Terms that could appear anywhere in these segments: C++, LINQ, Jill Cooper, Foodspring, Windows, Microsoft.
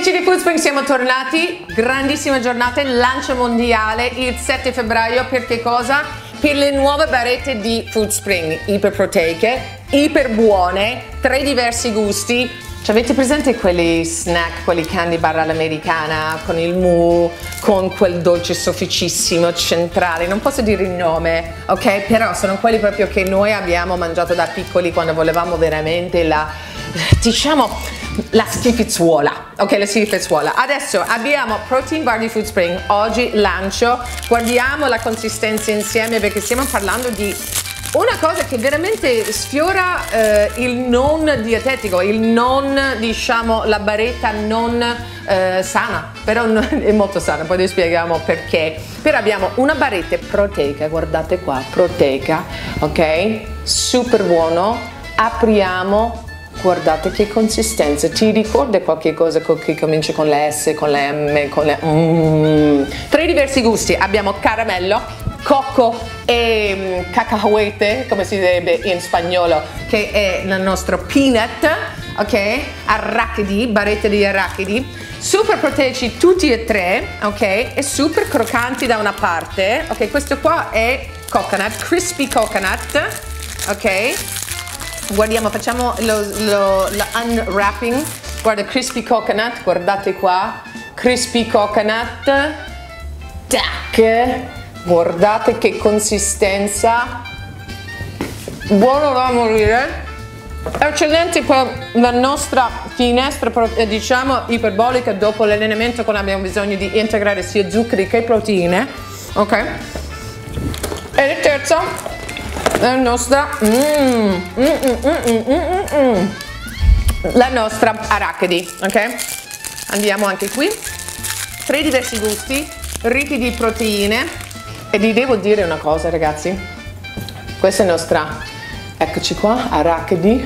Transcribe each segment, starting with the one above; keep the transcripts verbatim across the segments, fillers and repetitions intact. amici di Foodspring, siamo tornati, grandissima giornata, il lancio mondiale il sette febbraio per che cosa? Per le nuove barrette di Foodspring, iperproteiche, iper buone, tre diversi gusti. Cioè, avete presente quelli snack, quelli candy bar all'americana con il mu, con quel dolce sofficissimo centrale, non posso dire il nome, ok? Però sono quelli proprio che noi abbiamo mangiato da piccoli quando volevamo veramente la, diciamo, la schifezzuola, ok? La schifezzuola. Adesso abbiamo protein bar di Foodspring, oggi lancio, guardiamo la consistenza insieme perché stiamo parlando di una cosa che veramente sfiora eh, il non dietetico, il non, diciamo, la baretta non eh, sana, però non, è molto sana, poi vi spieghiamo perché. Però abbiamo una baretta proteica, guardate qua, proteica, ok? Super buono, apriamo, guardate che consistenza, ti ricorda qualche cosa che comincia con la S, con la M, con la... Mm. Tre diversi gusti, abbiamo caramello, cocco e cacahuete, come si direbbe in spagnolo, che è il nostro peanut, ok? Arachidi, barrette di arachidi, super proteici tutti e tre, ok? E super croccanti da una parte, ok? Questo qua è coconut, crispy coconut, ok? Guardiamo, facciamo lo, lo, lo unwrapping, guarda, crispy coconut, guardate qua, crispy coconut, tac! Guardate che consistenza, buono da morire, eccellente per la nostra finestra, diciamo, iperbolica dopo l'allenamento, quando abbiamo bisogno di integrare sia zuccheri che proteine, ok? E la terza è la nostra mm, mm, mm, mm, mm, mm, la nostra arachidi, ok? Andiamo anche qui, tre diversi gusti ricchi di proteine. E vi devo dire una cosa, ragazzi, questa è nostra, eccoci qua, arachidi,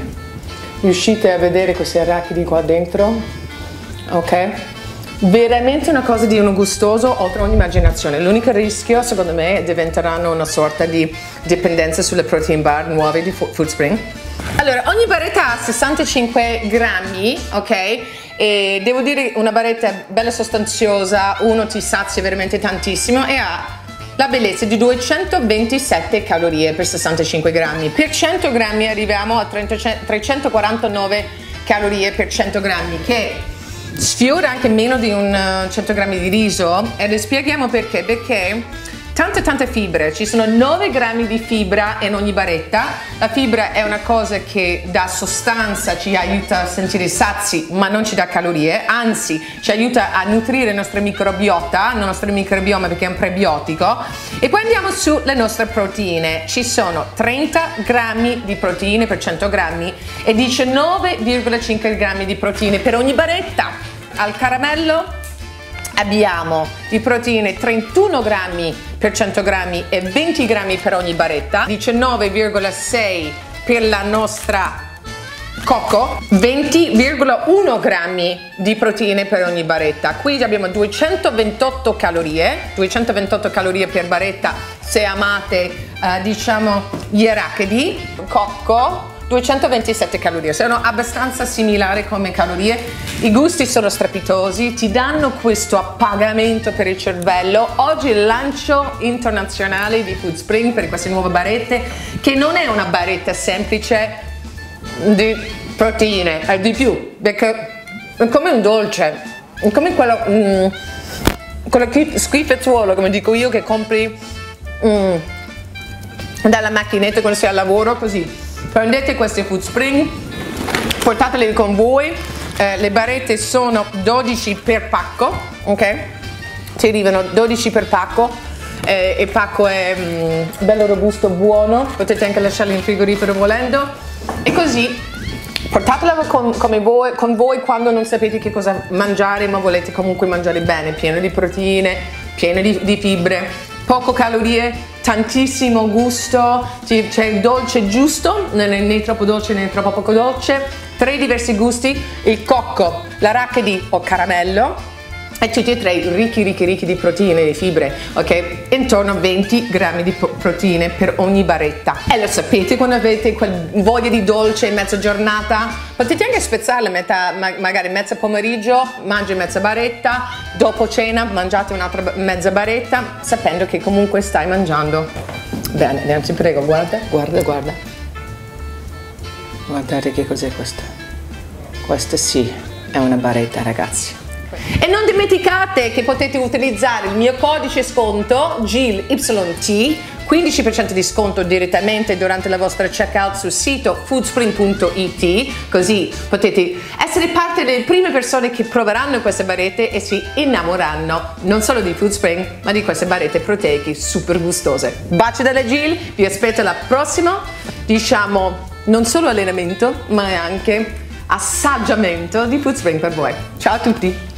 riuscite a vedere questi arachidi qua dentro, ok? Veramente una cosa di uno gustoso oltre ogni immaginazione. L'unico rischio secondo me è diventeranno una sorta di dipendenza sulle protein bar nuove di Foodspring. Allora, ogni barretta ha sessantacinque grammi, ok? E devo dire, una barretta bella sostanziosa, uno ti sazia veramente tantissimo e ha la bellezza di duecentoventisette calorie per sessantacinque grammi, per cento grammi arriviamo a trecentoquarantanove calorie per cento grammi, che sfiora anche meno di un cento grammi di riso. E vi spieghiamo perché, perché tante tante fibre, ci sono nove grammi di fibra in ogni barretta. La fibra è una cosa che dà sostanza, ci aiuta a sentire sazi ma non ci dà calorie, anzi ci aiuta a nutrire il nostro microbiota, il nostro microbioma, perché è un prebiotico. E poi andiamo sulle nostre proteine, ci sono trenta grammi di proteine per cento grammi e diciannove virgola cinque grammi di proteine per ogni barretta. Al caramello abbiamo di proteine trentuno grammi per cento grammi e venti grammi per ogni barretta, diciannove virgola sei per la nostra cocco, venti virgola uno grammi di proteine per ogni barretta. Qui abbiamo duecentoventotto calorie, duecentoventotto calorie per barretta se amate eh, diciamo gli arachidi, cocco, duecentoventisette calorie, sono abbastanza similari come calorie. I gusti sono strepitosi, ti danno questo appagamento per il cervello. Oggi il lancio internazionale di Foodspring per queste nuove barrette, che non è una barretta semplice di proteine, è di più, perché è come un dolce, è come quello, mm, quello schifezzuolo, come dico io, che compri mm, dalla macchinetta quando sei al lavoro, così. Prendete queste Foodspring, portatele con voi, eh, le barrette sono dodici per pacco, ok? Ci arrivano dodici per pacco, eh, e il pacco è mm, bello robusto, buono, potete anche lasciarle in frigorifero volendo, e così portatela con, come voi, con voi quando non sapete che cosa mangiare, ma volete comunque mangiare bene, pieno di proteine, pieno di, di fibre, poco calorie, tantissimo gusto, c'è il dolce giusto, non è né troppo dolce né troppo poco dolce, tre diversi gusti, il cocco, l'arachidi o caramello, e tutti e tre ricchi ricchi ricchi di proteine, di fibre, ok? Intorno a venti grammi di proteine per ogni barretta. E lo sapete, quando avete quel voglia di dolce in mezza giornata, potete anche spezzarla metà, ma magari mezza pomeriggio mangi mezza barretta, dopo cena mangiate un'altra mezza barretta, sapendo che comunque stai mangiando bene. Andiamo, ti prego, guarda, guarda, guarda, guardate che cos'è questa. Questa sì è una barretta, ragazzi. E non dimenticate che potete utilizzare il mio codice sconto Jill Y T, quindici per cento di sconto direttamente durante la vostra checkout sul sito foodspring punto it, così potete essere parte delle prime persone che proveranno queste barrette e si innamoreranno non solo di Foodspring, ma di queste barrette proteiche super gustose. Baci dalla Jill, vi aspetto alla prossima, diciamo non solo allenamento, ma anche assaggiamento di Foodspring per voi. Ciao a tutti!